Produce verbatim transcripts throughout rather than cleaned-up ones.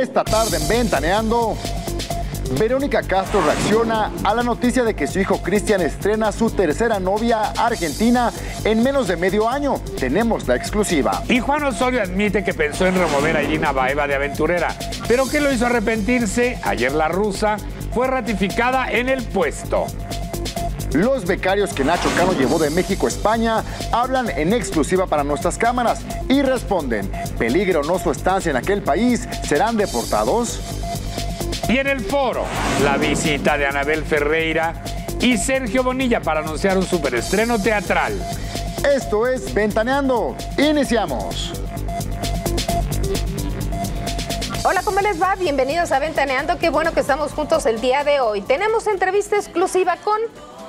Esta tarde en Ventaneando, Verónica Castro reacciona a la noticia de que su hijo Cristian estrena a su tercera novia argentina en menos de medio año. Tenemos la exclusiva. Y Juan Osorio admite que pensó en remover a Irina Baeva de Aventurera, pero que lo hizo arrepentirse. Ayer la rusa fue ratificada en el puesto. Los becarios que Nacho Cano llevó de México a España hablan en exclusiva para nuestras cámaras y responden, ¿peligro o no su estancia en aquel país? ¿Serán deportados? Y en el foro, la visita de Anabel Ferreira y Sergio Bonilla para anunciar un superestreno teatral. Esto es Ventaneando. Iniciamos. Hola, ¿cómo les va? Bienvenidos a Ventaneando. Qué bueno que estamos juntos el día de hoy. Tenemos entrevista exclusiva con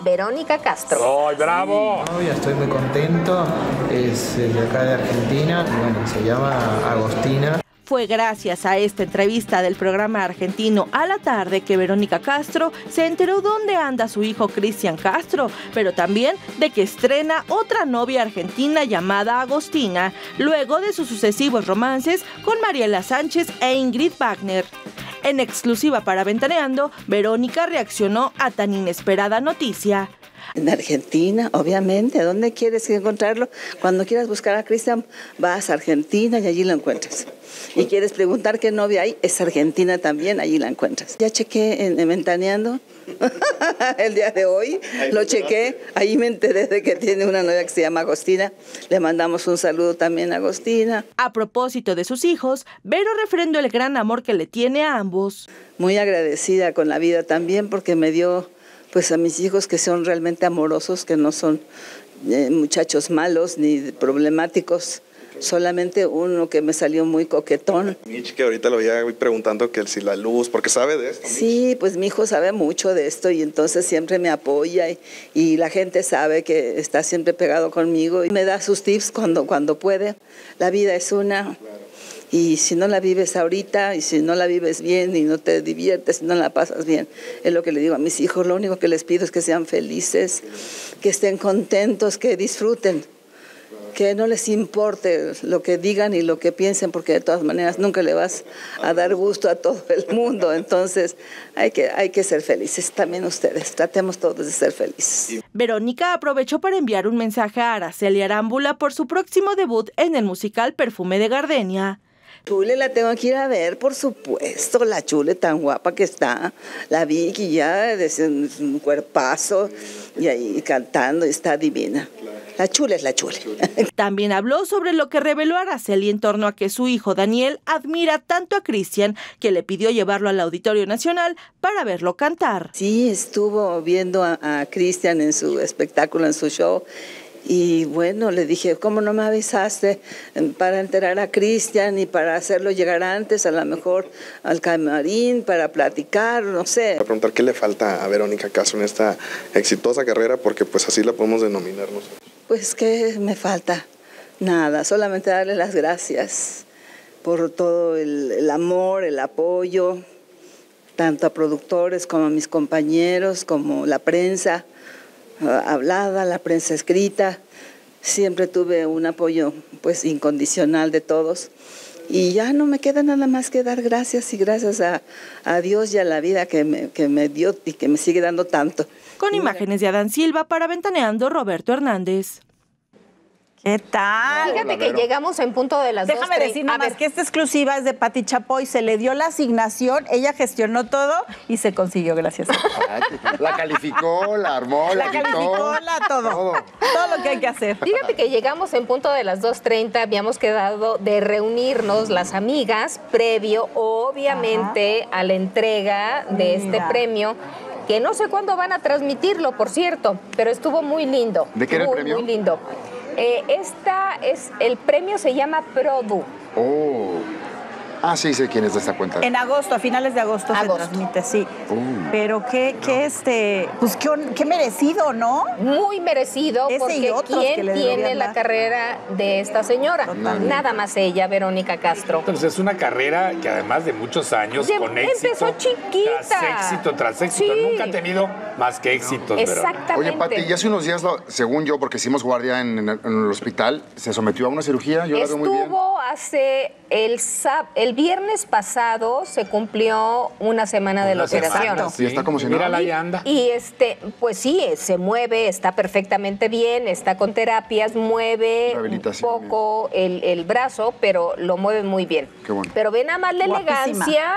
Verónica Castro. ¡Ay, bravo! Sí, novia, estoy muy contento. Es de acá de Argentina. Bueno, se llama Agostina. Fue gracias a esta entrevista del programa argentino A la Tarde que Verónica Castro se enteró dónde anda su hijo Cristian Castro, pero también de que estrena otra novia argentina llamada Agostina, luego de sus sucesivos romances con Mariela Sánchez e Ingrid Wagner. En exclusiva para Ventaneando, Verónica reaccionó a tan inesperada noticia. En Argentina, obviamente, ¿dónde quieres encontrarlo? Cuando quieras buscar a Cristian, vas a Argentina y allí lo encuentras. Y quieres preguntar qué novia hay, es argentina también, allí la encuentras. Ya chequé en, en Ventaneando el día de hoy, lo chequé, ahí me enteré de que tiene una novia que se llama Agostina. Le mandamos un saludo también a Agostina. A propósito de sus hijos, Vero refrendó el gran amor que le tiene a ambos. Muy agradecida con la vida también porque me dio pues a mis hijos que son realmente amorosos, que no son eh, muchachos malos ni problemáticos. Solamente uno que me salió muy coquetón. Mich, que ahorita lo voy a ir preguntando que si la luz, porque sabe de esto. Sí, pues mi hijo sabe mucho de esto y entonces siempre me apoya y, y la gente sabe que está siempre pegado conmigo y me da sus tips cuando, cuando puede. La vida es una, claro. Y si no la vives ahorita y si no la vives bien y no te diviertes, no la pasas bien, es lo que le digo a mis hijos. Lo único que les pido es que sean felices, que estén contentos, que disfruten. Que no les importe lo que digan y lo que piensen, porque de todas maneras nunca le vas a dar gusto a todo el mundo. Entonces hay que, hay que ser felices también ustedes. Tratemos todos de ser felices. Verónica aprovechó para enviar un mensaje a Araceli Arámbula por su próximo debut en el musical Perfume de Gardenia. Chule, la tengo que ir a ver, por supuesto, la Chule tan guapa que está, la Vicky ya de un cuerpazo y ahí cantando, está divina. La Chule es la Chule. También habló sobre lo que reveló Araceli en torno a que su hijo Daniel admira tanto a Cristian que le pidió llevarlo al Auditorio Nacional para verlo cantar. Sí, estuvo viendo a, a Cristian en su espectáculo, en su show. Y bueno, le dije, ¿cómo no me avisaste para enterar a Cristian y para hacerlo llegar antes, a lo mejor al camarín, para platicar, no sé? A preguntar qué le falta a Verónica Castro en esta exitosa carrera, porque pues así la podemos denominar nosotros. Pues que me falta nada, solamente darle las gracias por todo el, el amor, el apoyo, tanto a productores como a mis compañeros, como la prensa hablada, la prensa escrita. Siempre tuve un apoyo pues incondicional de todos y ya no me queda nada más que dar gracias y gracias a, a Dios y a la vida que me, que me dio y que me sigue dando tanto. Con imágenes de Adán Silva para Ventaneando, Roberto Hernández. ¿Qué tal? Fíjate que llegamos en punto de las dos. Déjame decir nada más que esta exclusiva es de Pati Chapoy. Se le dio la asignación, ella gestionó todo y se consiguió, gracias. La calificó, la armó, la quitó. La calificó, la todo. Todo. Todo lo que hay que hacer. Fíjate que llegamos en punto de las dos treinta. Habíamos quedado de reunirnos las amigas previo, obviamente, ajá, a la entrega de mira, este premio. Que no sé cuándo van a transmitirlo, por cierto, pero estuvo muy lindo. ¿De qué era el premio? Muy lindo. Eh, esta es, el premio se llama Produ. Oh. Ah, sí, sé quién es de esta cuenta. En agosto, a finales de agosto, agosto. se transmite, sí. Oh. Pero qué, qué este, pues qué, qué merecido, ¿no? Muy merecido, ese porque ¿quién tiene la carrera de esta señora? Totalmente. Nada más ella, Verónica Castro. Entonces es una carrera que además de muchos años, de, con éxito. Empezó chiquita. Tras éxito, tras éxito. Sí. Nunca ha tenido más que éxitos, ¿verdad? Exactamente. Oye, Pati, ya hace unos días, según yo, porque hicimos guardia en, en el hospital, se sometió a una cirugía, yo la veo muy bien. Estuvo hace el, el el viernes pasado se cumplió una semana una de la semana, operación. Sí, está como si no. Mírala, ya anda. Y, y este, pues sí, se mueve, está perfectamente bien, está con terapias, mueve un poco el, el brazo, pero lo mueve muy bien. Qué bueno. Pero ve nada más la guapísima elegancia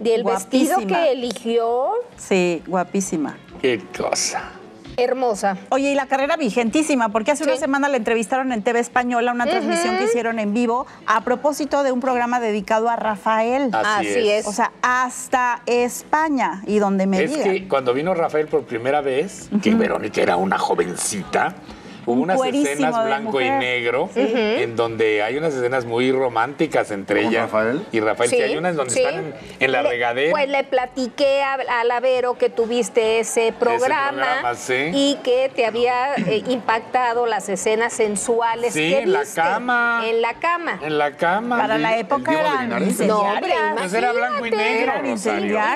del guapísima vestido que eligió. Sí, guapísima. Qué cosa. Hermosa. Oye, y la carrera vigentísima, porque hace sí. una semana la entrevistaron en T V Española, una uh-huh. transmisión que hicieron en vivo, a propósito de un programa dedicado a Rafael. Así, Así es. es. O sea, hasta España, y donde me digan. Es que cuando vino Rafael por primera vez, uh-huh. que Verónica era una jovencita, hubo unas escenas blanco y negro, ¿sí? en donde hay unas escenas muy románticas entre ella Rafael? y Rafael, sí, que hay unas donde sí. están en, en la le, regadera. Pues le platiqué a, a la Vero que tuviste ese programa, ese programa sí. y que te había eh, impactado las escenas sensuales sí, que en viste. La cama. En la cama. En la cama. Para sí. la época eran no, era blanco y negro, imagínate.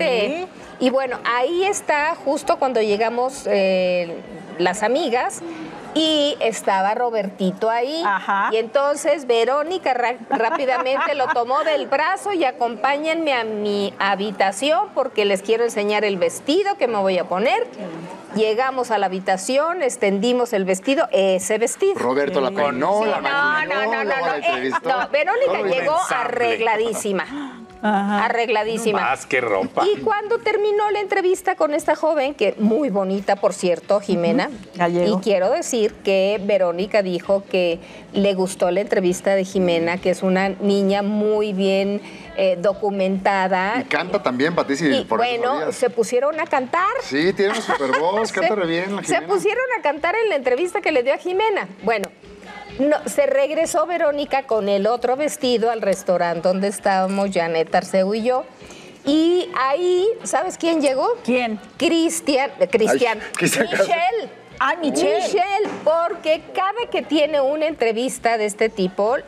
Sí. Y bueno, ahí está justo cuando llegamos... Eh, las amigas, y estaba Robertito ahí. Ajá. Y entonces Verónica rápidamente lo tomó del brazo y acompáñenme a mi habitación porque les quiero enseñar el vestido que me voy a poner. Llegamos a la habitación, extendimos el vestido, ese vestido. Roberto la peinó, sí, la maquinó, no, no, no, no, la entrevistó. No, Verónica todo llegó arregladísima. Ajá. Arregladísima. No más que ropa. Y cuando terminó la entrevista con esta joven, que muy bonita, por cierto, Jimena, uh-huh. y quiero decir que Verónica dijo que le gustó la entrevista de Jimena, que es una niña muy bien eh, documentada. Y canta también, Patricia. Y, por bueno, se pusieron a cantar. Sí, tiene una super voz, canta re bien la Jimena. Se pusieron a cantar en la entrevista que le dio a Jimena. Bueno. No, se regresó Verónica con el otro vestido al restaurante donde estábamos Janet Arceu y yo. Y ahí, ¿sabes quién llegó? ¿Quién? Cristian, Cristian, Michelle. Ah, Michelle. Michelle, porque cada que tiene una entrevista de este tipo,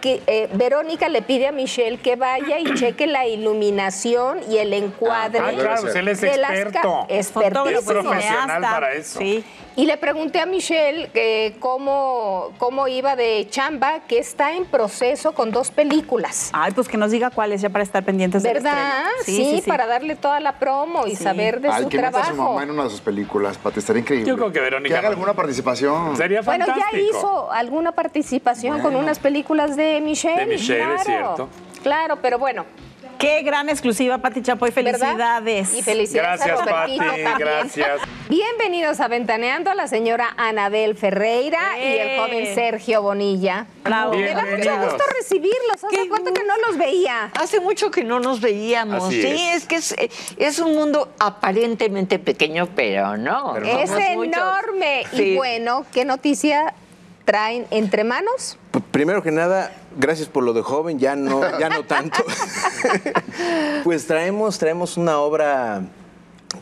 que, eh, Verónica le pide a Michelle que vaya y cheque la iluminación y el encuadre. Ah, claro, él es experto. Es profesional para eso. Sí. Y le pregunté a Michelle eh, cómo, cómo iba de chamba, que está en proceso con dos películas. Ay, pues que nos diga cuáles, ya para estar pendientes de ¿verdad? Sí, sí, sí, para darle toda la promo y sí. saber de Ay, su que trabajo. Ay, que meta a su mamá en una de sus películas, Pati, estaría increíble. Yo creo que Verónica... Que haga alguna participación. Sería fantástico. Bueno, ya hizo alguna participación bueno. con unas películas de Michelle. De Michelle, claro, es cierto. Claro, pero bueno... Qué gran exclusiva, Pati Chapoy. Felicidades. ¿Verdad? Y felicidades. Gracias, a Pati. También. Gracias. Bienvenidos a Ventaneando a la señora Anabel Ferreira ¡Eh! y el joven Sergio Bonilla. Bravo. Me da mucho gusto recibirlos. Hace cuánto que no los veía. Hace mucho que no nos veíamos. Así sí, es, es que es, es un mundo aparentemente pequeño, pero no. Pero es enorme. Muchos. Y sí. bueno, ¿qué noticia traen entre manos? Primero que nada, gracias por lo de joven, ya no, ya no tanto. Pues traemos, traemos una obra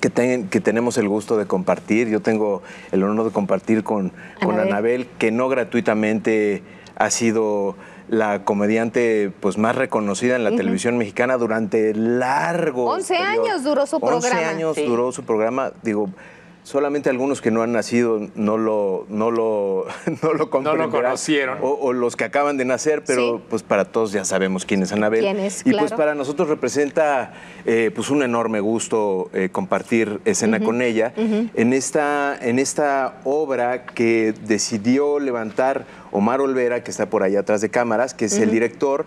que, ten, que tenemos el gusto de compartir. Yo tengo el honor de compartir con, con Anabel. Anabel, que no gratuitamente ha sido la comediante pues, más reconocida en la uh-huh. televisión mexicana durante largo once periodo. años duró su programa. once años sí. duró su programa, digo... Solamente algunos que no han nacido no lo, no lo, no lo comprenderán. No lo conocieron. O, o los que acaban de nacer, pero sí. pues para todos ya sabemos quién es Anabel. ¿Quién es? Y claro. pues para nosotros representa eh, pues un enorme gusto eh, compartir escena uh-huh. con ella. Uh-huh. En esta, en esta obra que decidió levantar Omar Olvera, que está por allá atrás de cámaras, que es uh-huh. el director.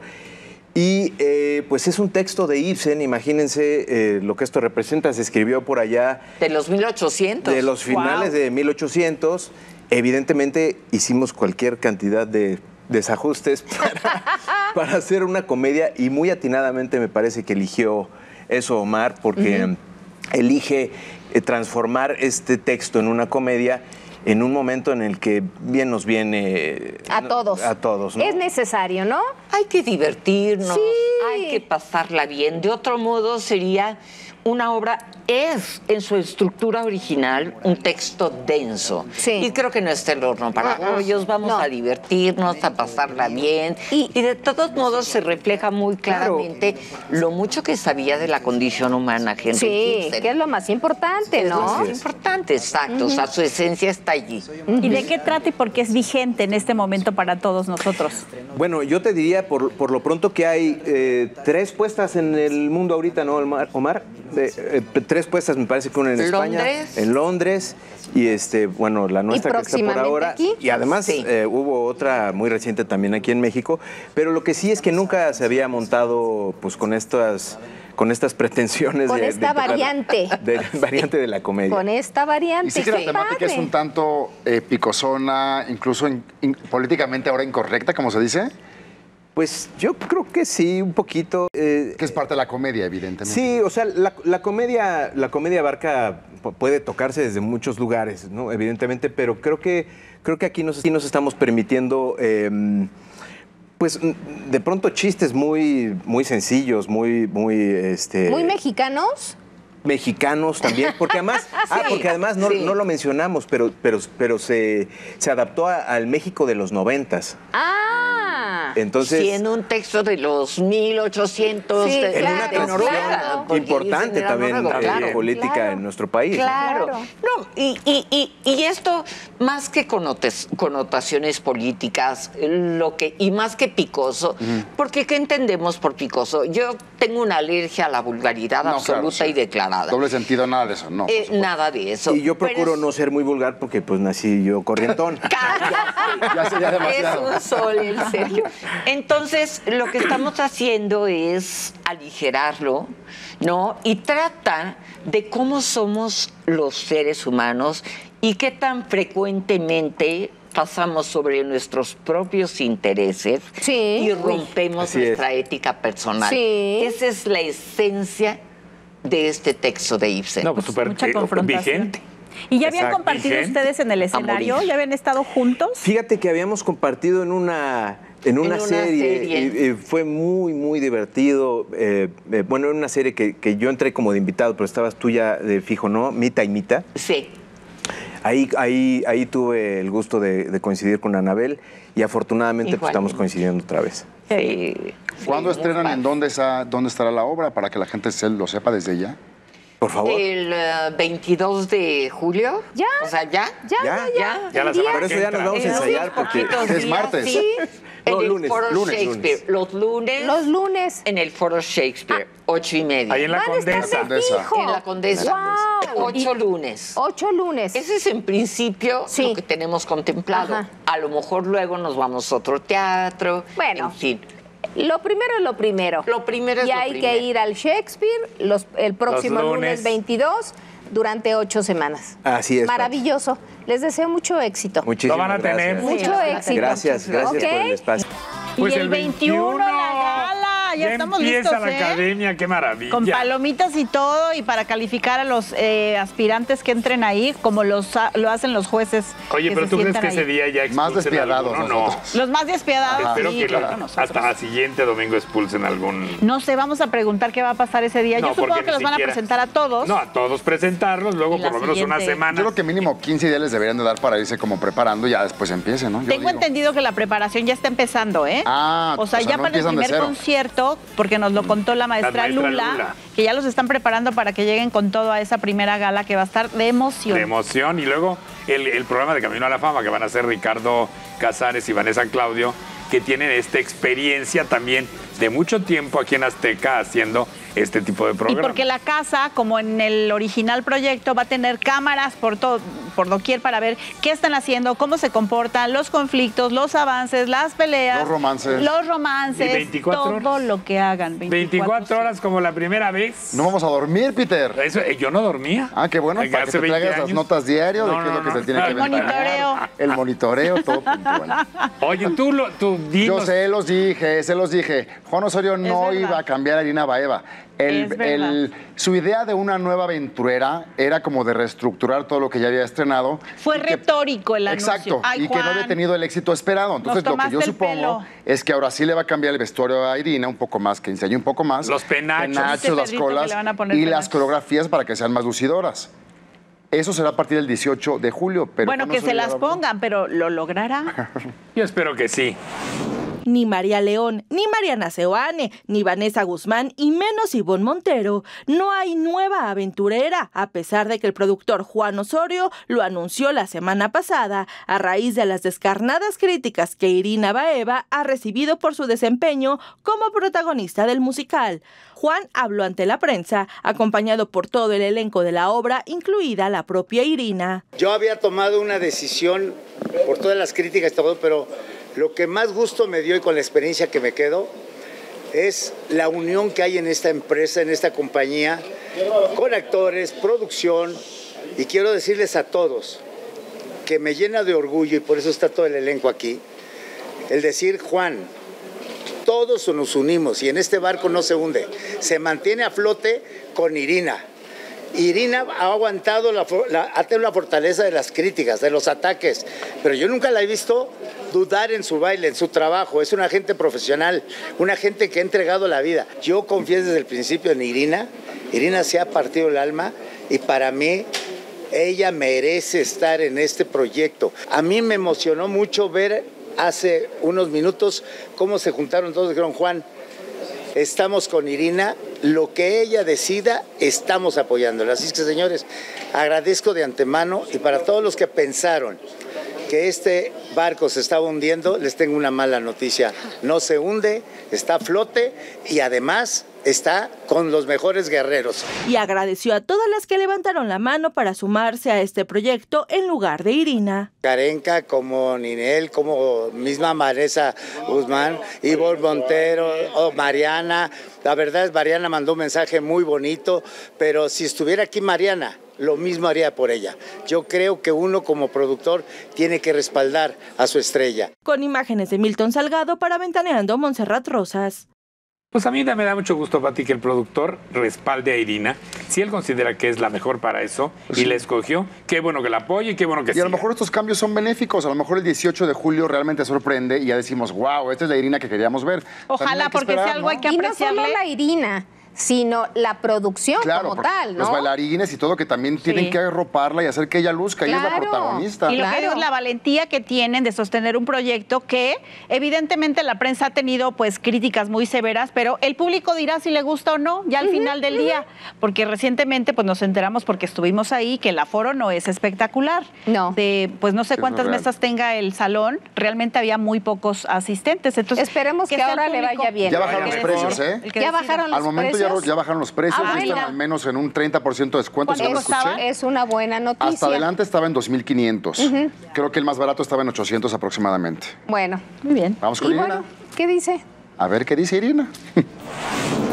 Y eh, pues es un texto de Ibsen, imagínense eh, lo que esto representa, se escribió por allá... De los mil ochocientos. De los finales wow. de mil ochocientos. Evidentemente hicimos cualquier cantidad de desajustes para, para hacer una comedia y muy atinadamente me parece que eligió eso Omar porque uh-huh. elige eh, transformar este texto en una comedia en un momento en el que bien nos viene... A no, todos. A todos, ¿no? Es necesario, ¿no? Hay que divertirnos, sí. hay que pasarla bien. De otro modo sería una obra es, en su estructura original, un texto denso. Sí. Y creo que no está el horno para hoyos. Vamos no. a divertirnos, a pasarla bien. Y, y de todos modos se refleja muy claramente claro. lo mucho que sabía de la condición humana, Henry Sí, Ibsen. Que es lo más importante, ¿no? Es lo más importante, exacto. Uh-huh. O sea, su esencia está allí. Uh-huh. ¿Y de qué trata y por qué es vigente en este momento para todos nosotros? Bueno, yo te diría, por, por lo pronto, que hay eh, tres puestas en el mundo ahorita, ¿no, Omar? Eh, eh, tres puestas, me parece que una en España, Londres. en Londres, y este, bueno, la nuestra que está por ahora. Aquí. Y además sí. eh, hubo otra muy reciente también aquí en México, pero lo que sí es que nunca se había montado pues con estas... con estas pretensiones con de, esta de, variante. De, de variante de la comedia. Con esta variante. Y sí que la temática padre. es un tanto eh, picosona, incluso in, in, políticamente ahora incorrecta, como se dice. Pues yo creo que sí, un poquito. Eh, que es parte de la comedia, evidentemente. Sí, o sea, la, la comedia la comedia abarca, puede tocarse desde muchos lugares, ¿no? Evidentemente, pero creo que, creo que aquí, nos, aquí nos estamos permitiendo... Eh, pues de pronto chistes muy, muy sencillos, muy, muy, este. Muy mexicanos. Mexicanos también, porque además, sí, ah, porque además no, sí. no lo mencionamos, pero, pero, pero se, se adaptó a, al México de los noventas. Ah. Entonces. Sí, en un texto de los mil ochocientos. Sí, de, en claro, una canción claro, importante también algo, claro, de política claro, en nuestro país. Claro. ¿no? No, y, y, y, y esto, más que connotes, connotaciones políticas, lo que, y más que picoso, mm. porque ¿qué entendemos por picoso? Yo tengo una alergia a la vulgaridad no, absoluta claro, sí. y declarada. Nada. Doble sentido, nada de eso, no. Eh, nada de eso. Y yo procuro es... no ser muy vulgar porque pues nací yo corrientón. ya sería demasiado. Es un sol, en serio. Entonces, lo que estamos haciendo es aligerarlo, ¿no? Y trata de cómo somos los seres humanos y qué tan frecuentemente pasamos sobre nuestros propios intereses sí. y rompemos Así nuestra es. ética personal. Sí. Esa es la esencia de este texto de Ibsen. No, pues súper mucha confrontación. Vigente. ¿Y ya habían Exacto. compartido vigente. ustedes en el escenario? ¿Ya habían estado juntos? Fíjate que habíamos compartido en una, en una, en una serie. serie. Y, y fue muy, muy divertido. Eh, eh, bueno, era una serie que, que yo entré como de invitado, pero estabas tú ya de fijo, ¿no? Mita y Mita. Sí. Ahí, ahí, ahí tuve el gusto de, de coincidir con Anabel y afortunadamente pues, estamos coincidiendo otra vez. Sí. ¿Cuándo sí, estrenan? ¿En dónde, esa, dónde estará la obra? Para que la gente se lo sepa desde ya. Por favor. El uh, veintidós de julio. ¿Ya? O sea, ¿ya? Ya, ya, ya. ya. ya Por eso ya nos vamos a ensayar porque es martes. Sí. No, en el lunes, Foro lunes, Shakespeare. Lunes. Los lunes. Los lunes. En el Foro Shakespeare. Ah. Ocho y media. Ahí en la Van Condesa. Condesa. En la Condesa. Wow. Ocho lunes. Ocho lunes. Ese es en principio sí. lo que tenemos contemplado. Ajá. A lo mejor luego nos vamos a otro teatro. Bueno. En fin. Lo primero es lo primero. Lo primero es lo primero. Y hay que ir al Shakespeare los, el próximo los lunes. lunes veintidós durante ocho semanas. Así es. Maravilloso. Pati. Les deseo mucho éxito. Muchísimas gracias. Lo van a tener. Mucho sí, éxito. Gracias, gracias okay. por el espacio. Pues y el veintiuno la gala. Ya, ya estamos listos, ¿eh? Empieza la academia, qué maravilla. Con palomitas y todo, y para calificar a los eh, aspirantes que entren ahí, como los, lo hacen los jueces. Oye, pero tú crees que ahí. ese día ya expulsen más despiadados. No, no. Los más despiadados. Ajá. Espero sí, que claro, hasta el siguiente domingo expulsen algún. No sé, vamos a preguntar qué va a pasar ese día. No, yo supongo que los siquiera... van a presentar a todos. No, a todos presentarlos, luego por lo menos siguiente. una semana. Yo creo que mínimo quince días les deberían de dar para irse como preparando, ya después empiecen, ¿no? Yo Tengo digo... entendido que la preparación ya está empezando, ¿eh? Ah, o sea, o sea ya no para el primer concierto, porque nos lo contó la maestra, la maestra Lula, Lula, que ya los están preparando para que lleguen con todo a esa primera gala que va a estar de emoción. De emoción. Y luego el, el programa de Camino a la Fama que van a hacer Ricardo Casares y Vanessa Claudio, que tienen esta experiencia también de mucho tiempo aquí en Azteca haciendo este tipo de programas. Y porque la casa, como en el original proyecto, va a tener cámaras por todo, por doquier para ver qué están haciendo, cómo se comportan, los conflictos, los avances, las peleas. Los romances. Los romances. Y veinticuatro todo horas. lo que hagan. veinticuatro, veinticuatro horas como la primera vez. No vamos a dormir, Peter. Eso, yo no dormía. Ah, qué bueno. Hace para que te traigas las notas diario no, de qué no, es lo que no, se no, tiene no, que el monitoreo. El monitoreo, todo puntual. Oye, tú, lo, tú dinos. Yo se los dije, se los dije. Juan Osorio no iba a cambiar a Irina Baeva. El, el, su idea de una nueva aventurera era como de reestructurar todo lo que ya había estrenado. Fue retórico que, el anuncio. Exacto, Ay, y Juan, que no había tenido el éxito esperado. Entonces lo que yo supongo pelo. es que ahora sí le va a cambiar el vestuario a Irina un poco más, que enseñe un poco más. Los penachos. penachos las colas y penachos. las coreografías para que sean más lucidoras. Eso será a partir del dieciocho de julio. Pero bueno, que se las pongan, pero ¿lo logrará? Yo espero que sí. Ni María León, ni Mariana Seoane, ni Vanessa Guzmán y menos Ivonne Montero. No hay nueva aventurera, a pesar de que el productor Juan Osorio lo anunció la semana pasada, a raíz de las descarnadas críticas que Irina Baeva ha recibido por su desempeño como protagonista del musical. Juan habló ante la prensa, acompañado por todo el elenco de la obra, incluida la propia Irina. Yo había tomado una decisión por todas las críticas, pero... lo que más gusto me dio y con la experiencia que me quedo es la unión que hay en esta empresa, en esta compañía, con actores, producción, y quiero decirles a todos que me llena de orgullo, y por eso está todo el elenco aquí, el decir, Juan, todos nos unimos y en este barco no se hunde, se mantiene a flote con Irina. Irina ha aguantado la, la, ha tenido la fortaleza de las críticas, de los ataques, pero yo nunca la he visto dudar en su baile, en su trabajo. Es una gente profesional, una gente que ha entregado la vida. Yo confié desde el principio en Irina. Irina se ha partido el alma y para mí ella merece estar en este proyecto. A mí me emocionó mucho ver hace unos minutos cómo se juntaron todos y dijeron, Juan, estamos con Irina, lo que ella decida, estamos apoyándola. Así que, señores, agradezco de antemano y para todos los que pensaron que este barco se estaba hundiendo, les tengo una mala noticia. No se hunde, está a flote y además está con los mejores guerreros. Y agradeció a todas las que levantaron la mano para sumarse a este proyecto en lugar de Irina. Karenka, como Ninel, como misma Vanessa Guzmán, Ivonne Montero, oh, Mariana. La verdad es Mariana mandó un mensaje muy bonito, pero si estuviera aquí Mariana, lo mismo haría por ella. Yo creo que uno como productor tiene que respaldar a su estrella. Con imágenes de Milton Salgado para Ventaneando, Montserrat Rosas. Pues a mí me da mucho gusto, Pati, que el productor respalde a Irina. Si él considera que es la mejor para eso sí. y la escogió, qué bueno que la apoye y qué bueno que sí. Y siga. A lo mejor estos cambios son benéficos. A lo mejor el dieciocho de julio realmente sorprende y ya decimos, wow, esta es la Irina que queríamos ver. Ojalá, que porque esperar, si algo ¿no? hay que apreciarle. Y no solo la Irina, sino la producción claro, como tal, ¿no? Los bailarines y todo que también tienen sí. que arroparla y hacer que ella luzca, claro. ella es la protagonista. Y lo claro. que es la valentía que tienen de sostener un proyecto que evidentemente la prensa ha tenido pues críticas muy severas, pero el público dirá si le gusta o no ya al uh-huh, final del uh-huh. día, porque recientemente pues nos enteramos porque estuvimos ahí que el aforo no es espectacular. No. De, pues no sé cuántas no mesas tenga el salón, realmente había muy pocos asistentes. Entonces esperemos que, que ahora le vaya bien. Ya bajaron los precios, ¿eh? Ya bajaron los precios. Ya, ya bajaron los precios, ah, están al menos en un treinta por ciento de descuento. Si no lo escuché. Es una buena noticia. Hasta adelante estaba en dos mil quinientos. Uh-huh. Creo que el más barato estaba en ochocientos aproximadamente. Bueno, muy bien. Vamos con y Irina. Bueno, ¿qué dice? A ver qué dice Irina.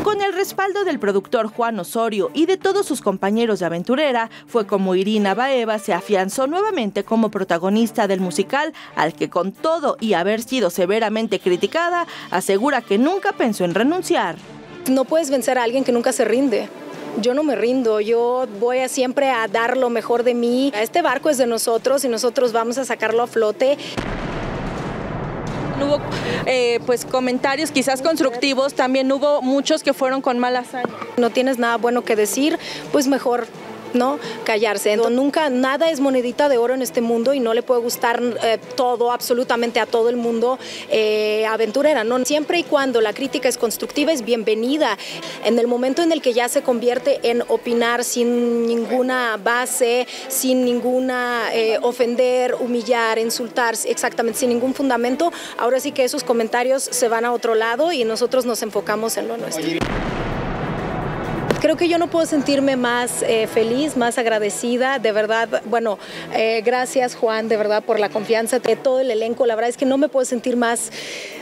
Con el respaldo del productor Juan Osorio y de todos sus compañeros de Aventurera, fue como Irina Baeva se afianzó nuevamente como protagonista del musical, al que con todo y haber sido severamente criticada, asegura que nunca pensó en renunciar. No puedes vencer a alguien que nunca se rinde. Yo no me rindo, yo voy a siempre a dar lo mejor de mí. Este barco es de nosotros y nosotros vamos a sacarlo a flote. Hubo eh, pues comentarios quizás constructivos, también hubo muchos que fueron con mala hazaña. No tienes nada bueno que decir, pues mejor no callarse. Entonces, nunca nada es monedita de oro en este mundo y no le puede gustar eh, todo, absolutamente a todo el mundo eh, Aventurera, ¿no? Siempre y cuando la crítica es constructiva es bienvenida. En el momento en el que ya se convierte en opinar sin ninguna base, sin ninguna eh, ofender, humillar, insultar, exactamente sin ningún fundamento, ahora sí que esos comentarios se van a otro lado y nosotros nos enfocamos en lo nuestro. Creo que yo no puedo sentirme más eh, feliz, más agradecida, de verdad, bueno, eh, gracias Juan, de verdad por la confianza de todo el elenco, la verdad es que no me puedo sentir más,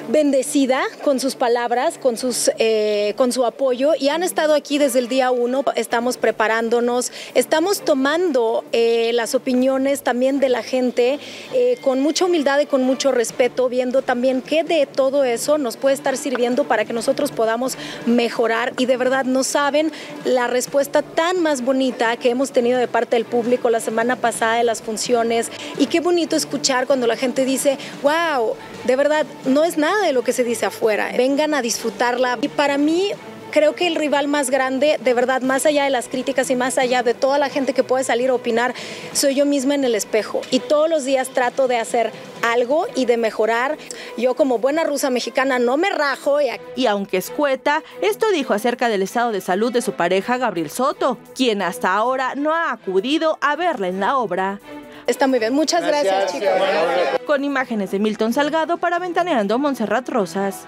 bendecida con sus palabras, con, sus, eh, con su apoyo, y han estado aquí desde el día uno. Estamos preparándonos, estamos tomando eh, las opiniones también de la gente eh, con mucha humildad y con mucho respeto, viendo también qué de todo eso nos puede estar sirviendo para que nosotros podamos mejorar. Y de verdad no saben la respuesta tan más bonita que hemos tenido de parte del público la semana pasada de las funciones, y qué bonito escuchar cuando la gente dice, wow, de verdad no es nada de lo que se dice afuera, vengan a disfrutarla. Y para mí, creo que el rival más grande, de verdad, más allá de las críticas y más allá de toda la gente que puede salir a opinar, soy yo misma en el espejo, y todos los días trato de hacer algo y de mejorar. Yo, como buena rusa mexicana, no me rajo. Y, y aunque escueta, esto dijo acerca del estado de salud de su pareja Gabriel Soto, quien hasta ahora no ha acudido a verla en la obra. Está muy bien, muchas gracias, gracias chicos. Gracias. Con imágenes de Milton Salgado para Ventaneando, Montserrat Rosas.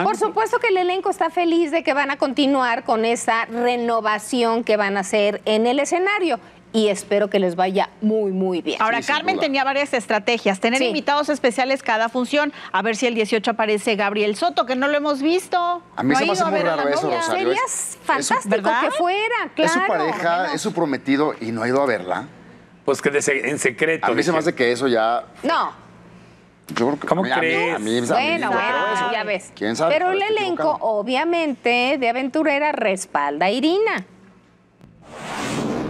Por supuesto que el elenco está feliz de que van a continuar con esa renovación que van a hacer en el escenario, y espero que les vaya muy, muy bien. Ahora, sí, Carmen tenía varias estrategias, tener sí. invitados especiales cada función, a ver si el dieciocho aparece Gabriel Soto, que no lo hemos visto. A mí no se me hace muy raro eso, Rosario. Sería fantástico que fuera, claro. Es su pareja, es su prometido, y no ha ido a verla. Pues que en secreto. A mí se me hace que eso ya... No. ¿Cómo crees? Bueno, bueno, ya ves. ¿Quién sabe? Pero el elenco, obviamente, de Aventurera respalda a Irina.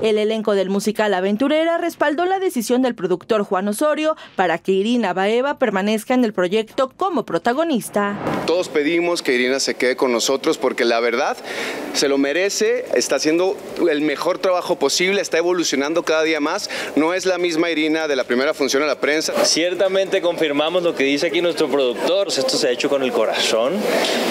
El elenco del musical Aventurera respaldó la decisión del productor Juan Osorio para que Irina Baeva permanezca en el proyecto como protagonista. Todos pedimos que Irina se quede con nosotros porque la verdad se lo merece, está haciendo el mejor trabajo posible, está evolucionando cada día más, no es la misma Irina de la primera función a la prensa. Ciertamente confirmamos lo que dice aquí nuestro productor, esto se ha hecho con el corazón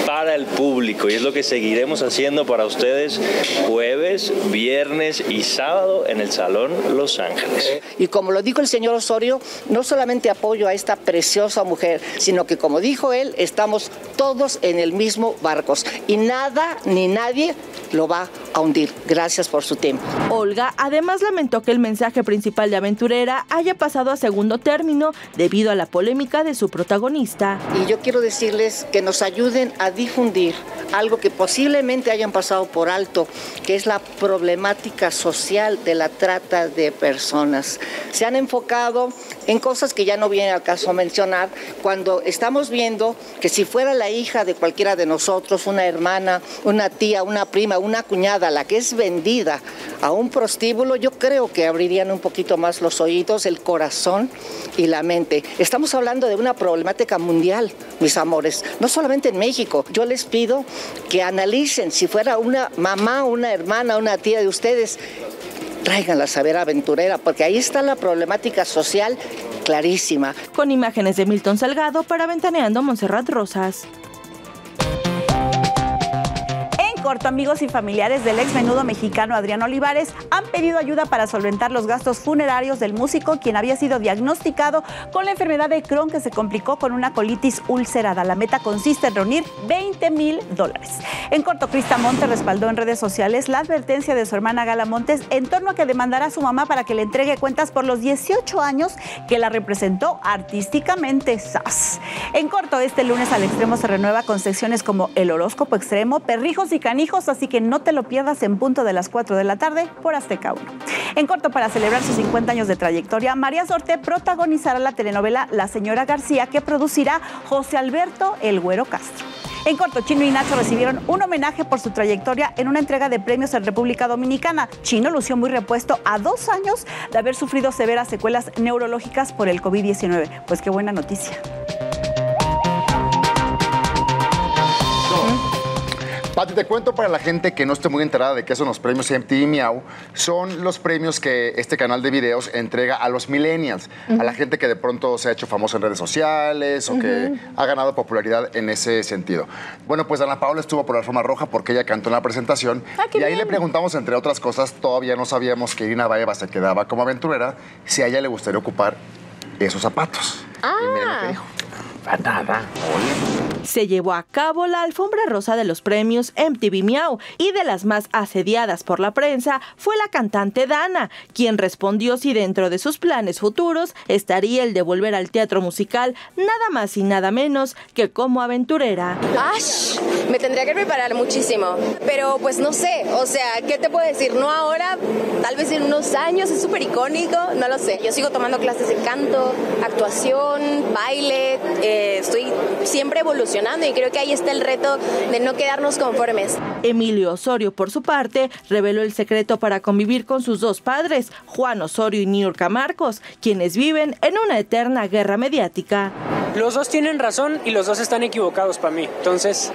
para el público y es lo que seguiremos haciendo para ustedes jueves, viernes y sábado. Sábado en el Salón Los Ángeles. Y como lo dijo el señor Osorio, no solamente apoyo a esta preciosa mujer, sino que, como dijo él, estamos todos en el mismo barco y nada ni nadie lo va a hundir. Gracias por su tiempo. Olga además lamentó que el mensaje principal de Aventurera haya pasado a segundo término debido a la polémica de su protagonista. Y yo quiero decirles que nos ayuden a difundir algo que posiblemente hayan pasado por alto, que es la problemática social de la trata de personas. Se han enfocado en cosas que ya no viene al caso mencionar, cuando estamos viendo que si fuera la hija de cualquiera de nosotros, una hermana, una tía, una prima, una cuñada, la que es vendida a un prostíbulo, yo creo que abrirían un poquito más los oídos, el corazón y la mente. Estamos hablando de una problemática mundial, mis amores, no solamente en México. Yo les pido que analicen, si fuera una mamá, una hermana, una tía de ustedes, tráiganla a saber Aventurera, porque ahí está la problemática social clarísima. Con imágenes de Milton Salgado para Ventaneando, Montserrat Rosas. Corto, amigos y familiares del ex menudo mexicano Adrián Olivares han pedido ayuda para solventar los gastos funerarios del músico, quien había sido diagnosticado con la enfermedad de Crohn, que se complicó con una colitis ulcerada. La meta consiste en reunir veinte mil dólares. En corto, Crista Montes respaldó en redes sociales la advertencia de su hermana Gala Montes en torno a que demandará a su mamá para que le entregue cuentas por los dieciocho años que la representó artísticamente. ¡Sas! En corto, este lunes al extremo se renueva con secciones como el horóscopo extremo, perrijos y Canijos, así que no te lo pierdas en punto de las cuatro de la tarde por Azteca uno. En corto, para celebrar sus cincuenta años de trayectoria, María Sorte protagonizará la telenovela La Señora García, que producirá José Alberto El Güero Castro. En corto, Chino y Nacho recibieron un homenaje por su trayectoria en una entrega de premios en República Dominicana. Chino lució muy repuesto a dos años de haber sufrido severas secuelas neurológicas por el COVID diecinueve. Pues qué buena noticia. Pati, te cuento para la gente que no esté muy enterada de qué son los premios M T V Miau. Son los premios que este canal de videos entrega a los millennials, uh-huh. a la gente que de pronto se ha hecho famosa en redes sociales o uh-huh. que ha ganado popularidad en ese sentido. Bueno, pues Ana Paola estuvo por la alfombra roja porque ella cantó en la presentación. Ah, y ahí bien. Le preguntamos, entre otras cosas, todavía no sabíamos que Irina Baeva se quedaba como aventurera, si a ella le gustaría ocupar esos zapatos. Ah. Y miren lo que dijo. Para nada. Oye. Se llevó a cabo la alfombra rosa de los premios M T V Miau y de las más asediadas por la prensa fue la cantante Danna, quien respondió si dentro de sus planes futuros estaría el de volver al teatro musical nada más y nada menos que como aventurera. ¡Ash! Me tendría que preparar muchísimo, pero pues no sé, o sea, ¿qué te puedo decir? No ahora, tal vez en unos años, es súper icónico, no lo sé. Yo sigo tomando clases de canto, actuación, baile, eh, estoy siempre evolucionando y creo que ahí está el reto de no quedarnos conformes. Emilio Osorio, por su parte, reveló el secreto para convivir con sus dos padres, Juan Osorio y Niurka Marcos, quienes viven en una eterna guerra mediática. Los dos tienen razón y los dos están equivocados para mí, entonces...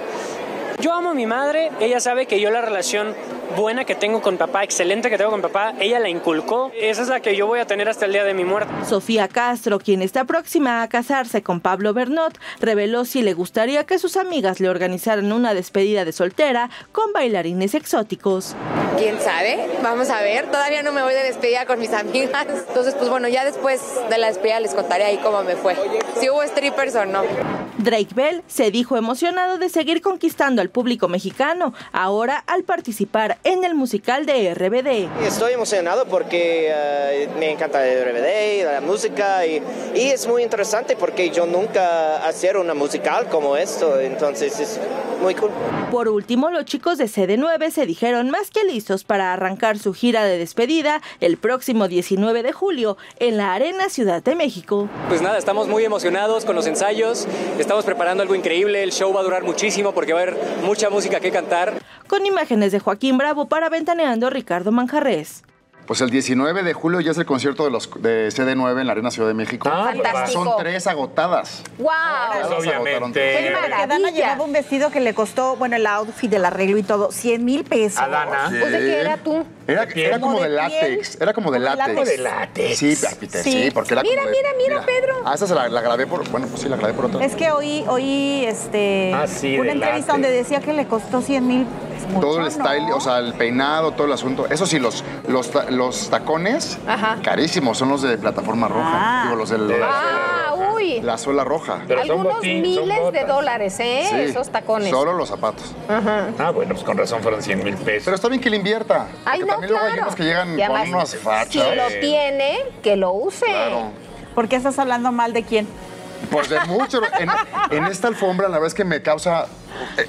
Yo amo a mi madre, ella sabe que yo la relación buena que tengo con papá, excelente que tengo con papá, ella la inculcó, esa es la que yo voy a tener hasta el día de mi muerte. Sofía Castro, quien está próxima a casarse con Pablo Bernot, reveló si le gustaría que sus amigas le organizaran una despedida de soltera con bailarines exóticos. ¿Quién sabe? Vamos a ver, todavía no me voy de despedida con mis amigas, entonces pues bueno, ya después de la despedida les contaré ahí cómo me fue, si hubo strippers o no. Drake Bell se dijo emocionado de seguir conquistando al público mexicano, ahora al participar en el musical de R B D. Estoy emocionado porque uh, me encanta el R B D, la música, y, y es muy interesante porque yo nunca hacía una musical como esto, entonces es muy cool. Por último, los chicos de C D nueve se dijeron más que listos para arrancar su gira de despedida el próximo diecinueve de julio en la Arena Ciudad de México. Pues nada, estamos muy emocionados con los ensayos, estamos preparando algo increíble, el show va a durar muchísimo porque va a haber mucha música que cantar. Con imágenes de Joaquín Bravo para Ventaneando, Ricardo Manjarrez. Pues el diecinueve de julio ya es el concierto de los de C D nueve en la Arena Ciudad de México. Ah, fantástico. Son tres agotadas. ¡Wow! Ahora, obviamente. Danna llevaba un vestido que le costó, bueno, el outfit, el arreglo y todo, cien mil pesos. ¿A Danna? Sí. O sea, que era tú. Era, era como de, de látex. Era como de látex. Como de látex. Sí, Peter, sí. sí porque era mira, como de, mira, mira, mira, Pedro. Ah, esa se la, la grabé por, bueno, pues sí, la grabé por otra. Es que oí, oí este, ah, sí, una entrevista látex. Donde decía que le costó cien mil pesos. Mucho, todo el style, ¿no? O sea, el peinado, todo el asunto. Eso sí, los, los, los tacones, ajá, carísimos, son los de plataforma roja. Ah. Digo, los de la, ah, la, uy. la suela roja. Pero algunos botín, miles de dólares, ¿eh? Sí, esos tacones. Solo los zapatos. Ajá. Ah, bueno, pues con razón fueron cien mil pesos. Pero está bien que le invierta. Ay, no, también claro. Luego hay unos que llegan además, con unos fachas. Si lo tiene, que lo use. Claro. ¿Por qué estás hablando mal de quién? Pues de mucho. En, en esta alfombra, la verdad es que me causa...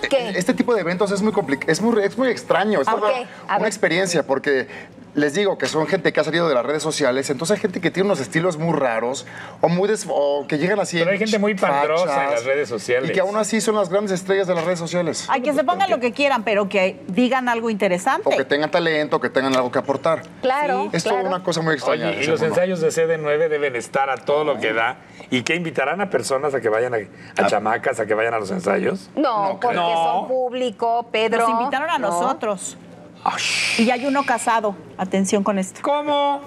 ¿Qué? Este tipo de eventos es muy complicado, es muy, es muy extraño, es okay, una, una experiencia porque les digo que son gente que ha salido de las redes sociales, entonces hay gente que tiene unos estilos muy raros o muy des, o que llegan así. Pero hay gente muy pandrosa en las redes sociales. Y que aún así son las grandes estrellas de las redes sociales. Hay que se pongan lo que quieran, pero que digan algo interesante. O que tengan talento, o que tengan algo que aportar. Claro. Es claro. una cosa muy extraña. Oye, y los ensayos de C D nueve deben estar a todo lo que da. ¿Y qué invitarán a personas a que vayan a, a chamacas, a que vayan a los ensayos? No. no Porque no. son público, Pedro. Nos invitaron a no. nosotros. Ay. Y hay uno casado. Atención con esto. ¿Cómo?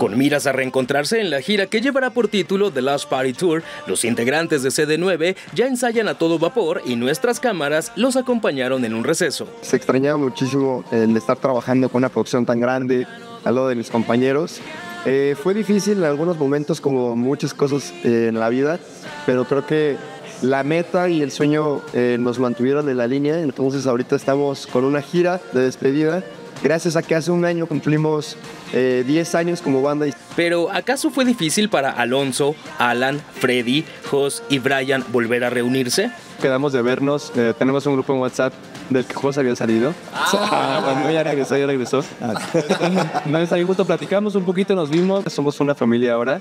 Con miras a reencontrarse en la gira que llevará por título The Last Party Tour, los integrantes de C D nueve ya ensayan a todo vapor y nuestras cámaras los acompañaron en un receso. Se extrañaba muchísimo el estar trabajando con una producción tan grande al lado de mis compañeros. Eh, fue difícil en algunos momentos, como muchas cosas eh, en la vida, pero creo que la meta y el sueño eh, nos mantuvieron en la línea, entonces ahorita estamos con una gira de despedida, gracias a que hace un año cumplimos eh, diez años como banda. Pero ¿acaso fue difícil para Alonso, Alan, Freddy, Jos y Brian volver a reunirse? Quedamos de vernos, eh, tenemos un grupo en WhatsApp del que Jos había salido. Ah, bueno, ya regresó, ya regresó. No, es ahí justo platicamos un poquito, nos vimos, somos una familia ahora.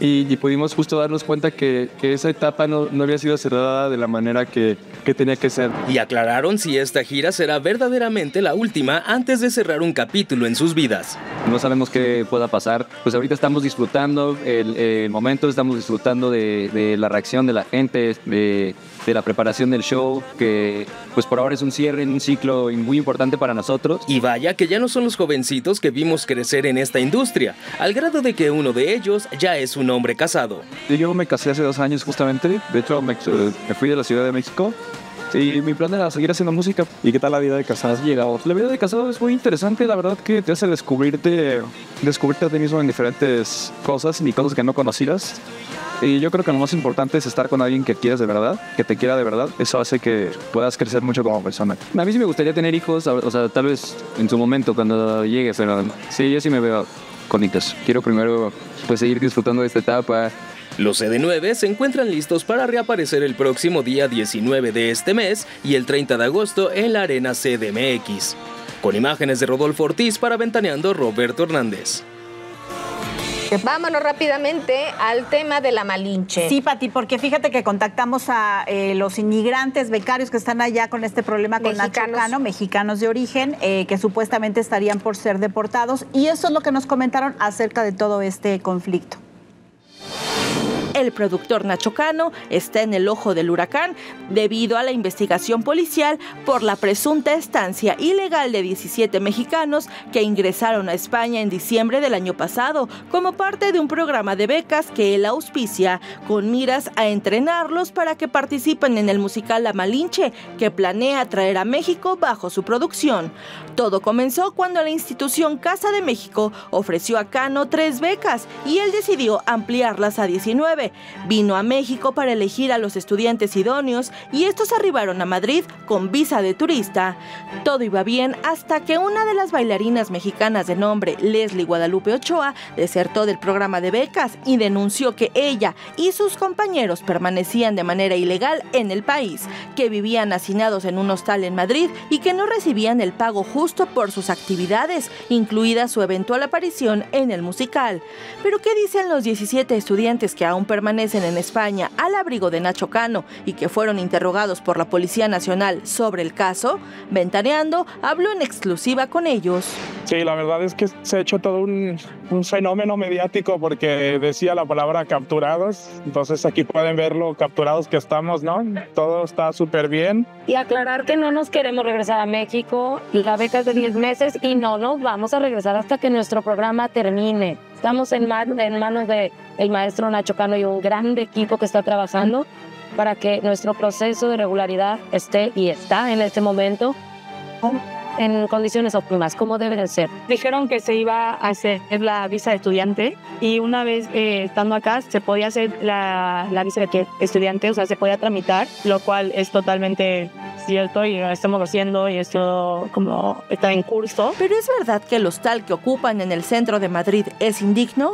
Y, y pudimos justo darnos cuenta que, que esa etapa no, no había sido cerrada de la manera que, que tenía que ser. Y aclararon si esta gira será verdaderamente la última antes de cerrar un capítulo en sus vidas. No sabemos qué pueda pasar, pues ahorita estamos disfrutando el, el momento, estamos disfrutando de, de la reacción de la gente, de, de la preparación del show, que pues por ahora es un cierre, un ciclo muy importante para nosotros. Y vaya que ya no son los jovencitos que vimos crecer en esta industria, al grado de que uno de ellos ya es un un hombre casado. Yo me casé hace dos años justamente, de hecho me, me fui de la Ciudad de México y mi plan era seguir haciendo música. ¿Y qué tal la vida de casado? La vida de casado es muy interesante, la verdad que te hace descubrirte, descubrirte a ti mismo en diferentes cosas y cosas que no conocías. Y yo creo que lo más importante es estar con alguien que quieras de verdad, que te quiera de verdad. Eso hace que puedas crecer mucho como persona. A mí sí me gustaría tener hijos, o sea, tal vez en su momento cuando llegue, pero sí, yo sí me veo con hijos. Quiero primero pues seguir disfrutando de esta etapa. Los C D nueve se encuentran listos para reaparecer el próximo día diecinueve de este mes y el treinta de agosto en la Arena C D M X. Con imágenes de Rodolfo Ortiz para Ventaneando, Roberto Hernández. Vámonos rápidamente al tema de La Malinche. Sí, Pati, porque fíjate que contactamos a eh, los inmigrantes becarios que están allá con este problema con Nacho Cano, mexicanos de origen, eh, que supuestamente estarían por ser deportados. Y eso es lo que nos comentaron acerca de todo este conflicto. El productor Nacho Cano está en el ojo del huracán debido a la investigación policial por la presunta estancia ilegal de diecisiete mexicanos que ingresaron a España en diciembre del año pasado como parte de un programa de becas que él auspicia, con miras a entrenarlos para que participen en el musical La Malinche, que planea traer a México bajo su producción. Todo comenzó cuando la institución Casa de México ofreció a Cano tres becas y él decidió ampliarlas a diecinueve. Vino a México para elegir a los estudiantes idóneos y estos arribaron a Madrid con visa de turista. Todo iba bien hasta que una de las bailarinas mexicanas de nombre Leslie Guadalupe Ochoa desertó del programa de becas y denunció que ella y sus compañeros permanecían de manera ilegal en el país, que vivían hacinados en un hostal en Madrid y que no recibían el pago justo por sus actividades, incluida su eventual aparición en el musical. ¿Pero qué dicen los diecisiete estudiantes que aún permanecen en España al abrigo de Nacho Cano y que fueron interrogados por la Policía Nacional sobre el caso? Ventaneando habló en exclusiva con ellos. Sí, la verdad es que se ha hecho todo un, un fenómeno mediático porque decía la palabra capturados, entonces aquí pueden ver lo capturados que estamos, ¿no? Todo está súper bien. Y aclarar que no nos queremos regresar a México, la beca es de diez meses y no nos vamos a regresar hasta que nuestro programa termine. Estamos en, man, en manos de el maestro Nacho Cano y un gran equipo que está trabajando para que nuestro proceso de regularidad esté y está en este momento en condiciones óptimas, como debe de ser. Dijeron que se iba a hacer la visa de estudiante y una vez eh, estando acá se podía hacer la, la visa de estudiante, o sea, se podía tramitar, lo cual es totalmente cierto y lo estamos haciendo y esto como está en curso. ¿Pero es verdad que el hostal que ocupan en el centro de Madrid es indigno?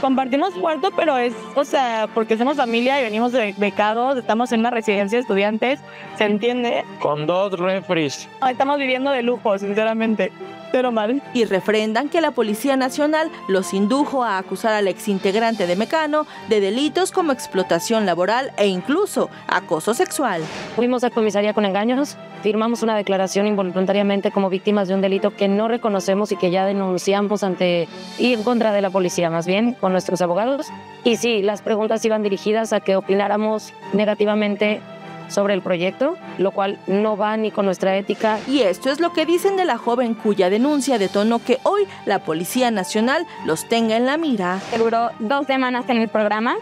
Compartimos cuarto, pero es, o sea, porque somos familia y venimos de becados, estamos en una residencia de estudiantes, ¿se entiende? Con dos refres. Estamos viviendo de lujo, sinceramente. Pero mal. Y refrendan que la Policía Nacional los indujo a acusar al exintegrante de Mecano de delitos como explotación laboral e incluso acoso sexual. Fuimos a comisaría con engaños, firmamos una declaración involuntariamente como víctimas de un delito que no reconocemos y que ya denunciamos ante y en contra de la policía, más bien, con nuestros abogados. Y sí, las preguntas iban dirigidas a que opináramos negativamente sobre el proyecto, lo cual no va ni con nuestra ética. Y esto es lo que dicen de la joven cuya denuncia detonó que hoy la Policía Nacional los tenga en la mira. Duró dos semanas en el programa,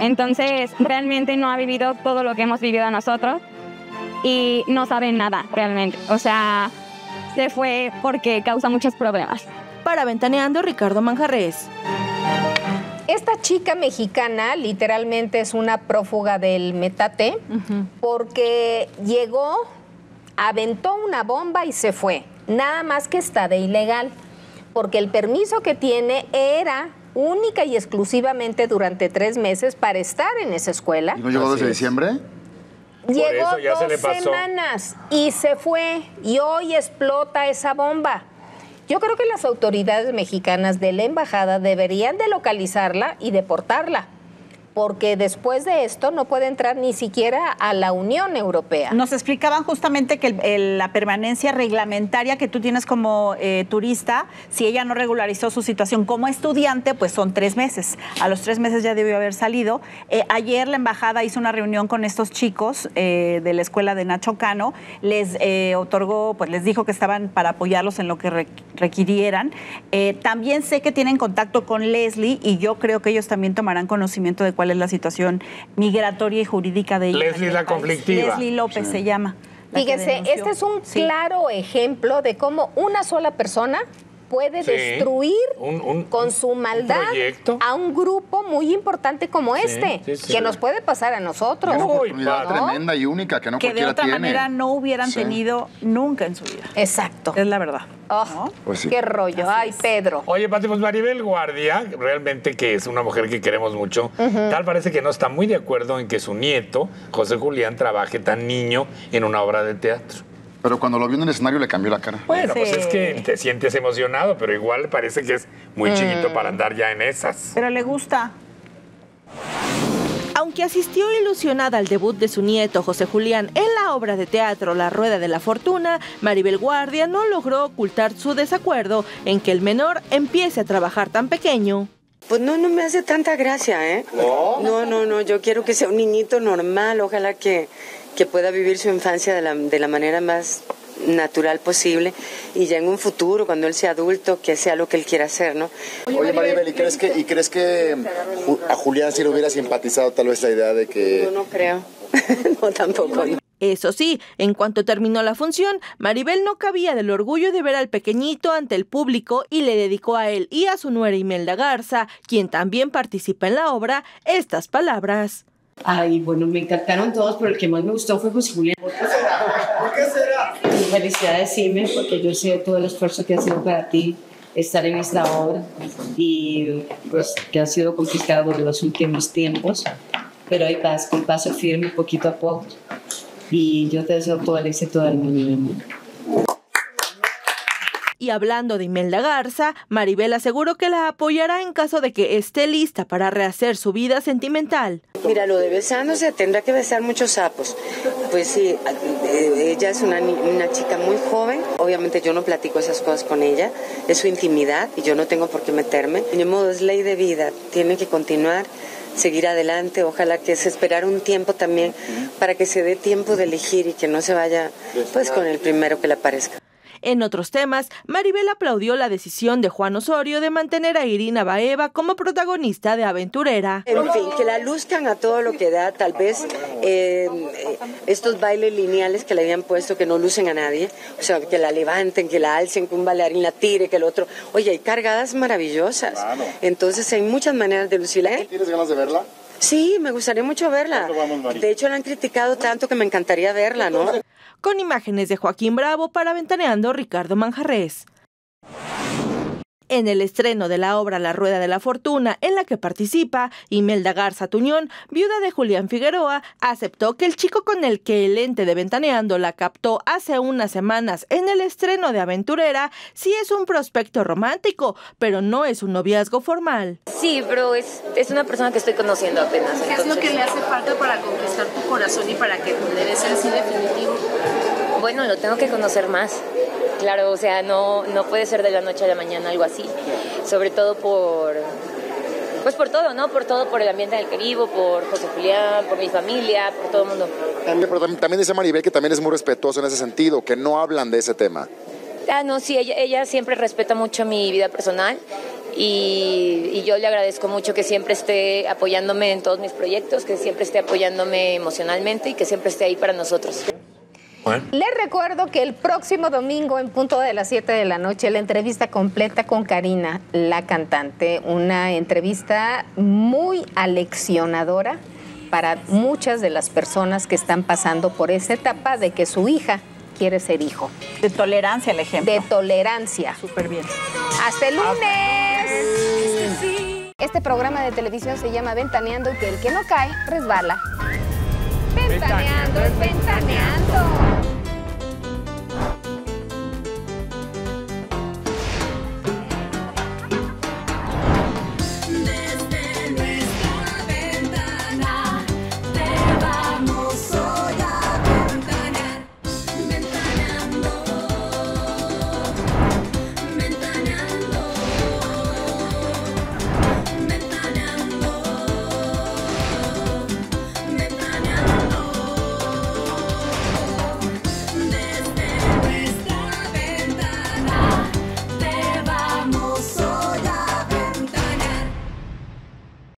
entonces realmente no ha vivido todo lo que hemos vivido nosotros y no sabe nada realmente. O sea, se fue porque causa muchos problemas. Para Ventaneando, Ricardo Manjarrez. Esta chica mexicana literalmente es una prófuga del metate, uh-huh, porque llegó, aventó una bomba y se fue. Nada más que está de ilegal, porque el permiso que tiene era única y exclusivamente durante tres meses para estar en esa escuela. ¿Y no llegó desde diciembre? Llegó dos semanas y se fue y hoy explota esa bomba. Yo creo que las autoridades mexicanas de la embajada deberían de localizarla y deportarla, porque después de esto no puede entrar ni siquiera a la Unión Europea. Nos explicaban justamente que el, el, la permanencia reglamentaria que tú tienes como eh, turista, si ella no regularizó su situación como estudiante, pues son tres meses. A los tres meses ya debió haber salido. Eh, ayer la embajada hizo una reunión con estos chicos eh, de la escuela de Nacho Cano, les eh, otorgó, pues les dijo que estaban para apoyarlos en lo que re, requirieran. Eh, también sé que tienen contacto con Leslie y yo creo que ellos también tomarán conocimiento de cuál es la situación migratoria y jurídica de ella. Leslie la conflictiva. Leslie López sí se llama. Fíjense, este es un sí. claro ejemplo de cómo una sola persona puede sí, destruir un, un, con su maldad un a un grupo muy importante como sí, este, sí, sí, que sí. nos puede pasar a nosotros. Una oportunidad ¿no? tremenda y única que no que cualquiera tiene. Que de otra tiene. manera no hubieran sí. tenido nunca en su vida. Exacto. Es la verdad. Oh, ¿no? Pues sí. Qué rollo. Así Ay, es. Pedro. Oye, Pati, pues Maribel Guardia, realmente que es una mujer que queremos mucho, uh-huh. tal parece que no está muy de acuerdo en que su nieto, José Julián, trabaje tan niño en una obra de teatro. Pero cuando lo vio en el escenario le cambió la cara. Bueno, sí. pues es que te sientes emocionado, pero igual parece que es muy mm. chiquito para andar ya en esas. Pero le gusta. Aunque asistió ilusionada al debut de su nieto José Julián en la obra de teatro La Rueda de la Fortuna, Maribel Guardia no logró ocultar su desacuerdo en que el menor empiece a trabajar tan pequeño. Pues no, no me hace tanta gracia, ¿eh? No. No, no, no, yo quiero que sea un niñito normal, ojalá que... que pueda vivir su infancia de la, de la manera más natural posible y ya en un futuro, cuando él sea adulto, que sea lo que él quiera hacer, ¿no? Oye, Maribel, ¿y crees que, y crees que a Julián sí le hubiera simpatizado tal vez la idea de que...? No, no creo. No, tampoco. Eso sí, en cuanto terminó la función, Maribel no cabía del orgullo de ver al pequeñito ante el público y le dedicó a él y a su nuera Imelda Garza, quien también participa en la obra, estas palabras. Ay, bueno, me encantaron todos, pero el que más me gustó fue José Julián. ¿Por qué será? ¿Por qué será? Tu felicidad decime, porque yo sé todo el esfuerzo que ha sido para ti estar en esta obra y pues que ha sido complicado por los últimos tiempos, pero ahí vas con paso firme, poquito a poco. Y yo te deseo todo el éxito del mundo. Y hablando de Imelda Garza, Maribel aseguró que la apoyará en caso de que esté lista para rehacer su vida sentimental. Mira, lo de besándose, tendrá que besar muchos sapos. Pues sí, ella es una, una chica muy joven. Obviamente yo no platico esas cosas con ella. Es su intimidad y yo no tengo por qué meterme. De modo, es ley de vida. Tiene que continuar, seguir adelante. Ojalá que se esperara un tiempo también para que se dé tiempo de elegir y que no se vaya pues con el primero que le aparezca. En otros temas, Maribel aplaudió la decisión de Juan Osorio de mantener a Irina Baeva como protagonista de Aventurera. En fin, que la luzcan a todo lo que da, tal vez eh, estos bailes lineales que le habían puesto que no lucen a nadie, o sea, que la levanten, que la alcen, que un bailarín la tire, que el otro... Oye, hay cargadas maravillosas, entonces hay muchas maneras de lucirla. ¿Tienes ganas de verla? Sí, me gustaría mucho verla. De hecho, la han criticado tanto que me encantaría verla, ¿no? Con imágenes de Joaquín Bravo para Ventaneando, Ricardo Manjarrez. En el estreno de la obra La Rueda de la Fortuna, en la que participa, Imelda Garza Tuñón, viuda de Julián Figueroa, aceptó que el chico con el que el ente de Ventaneando la captó hace unas semanas en el estreno de Aventurera, sí es un prospecto romántico, pero no es un noviazgo formal. Sí, pero es, es una persona que estoy conociendo apenas. ¿Qué entonces... es lo que le hace falta para conquistar tu corazón y para que poder ser así definitivo? Bueno, lo tengo que conocer más. Claro, o sea, no, no puede ser de la noche a la mañana algo así, sobre todo por, pues por todo, ¿no? Por todo, por el ambiente en el que vivo, por José Julián, por mi familia, por todo el mundo. También, pero también, también dice Maribel que también es muy respetuosa en ese sentido, que no hablan de ese tema. Ah, no, sí, ella, ella siempre respeta mucho mi vida personal y, y yo le agradezco mucho que siempre esté apoyándome en todos mis proyectos, que siempre esté apoyándome emocionalmente y que siempre esté ahí para nosotros. Bueno. Les recuerdo que el próximo domingo en punto de las siete de la noche la entrevista completa con Karina, la cantante, una entrevista muy aleccionadora para muchas de las personas que están pasando por esa etapa de que su hija quiere ser hijo. De tolerancia el ejemplo. De tolerancia. Súper bien. Hasta el lunes. Este programa de televisión se llama Ventaneando y que el que no cae resbala. Ventaneando es ventaneando.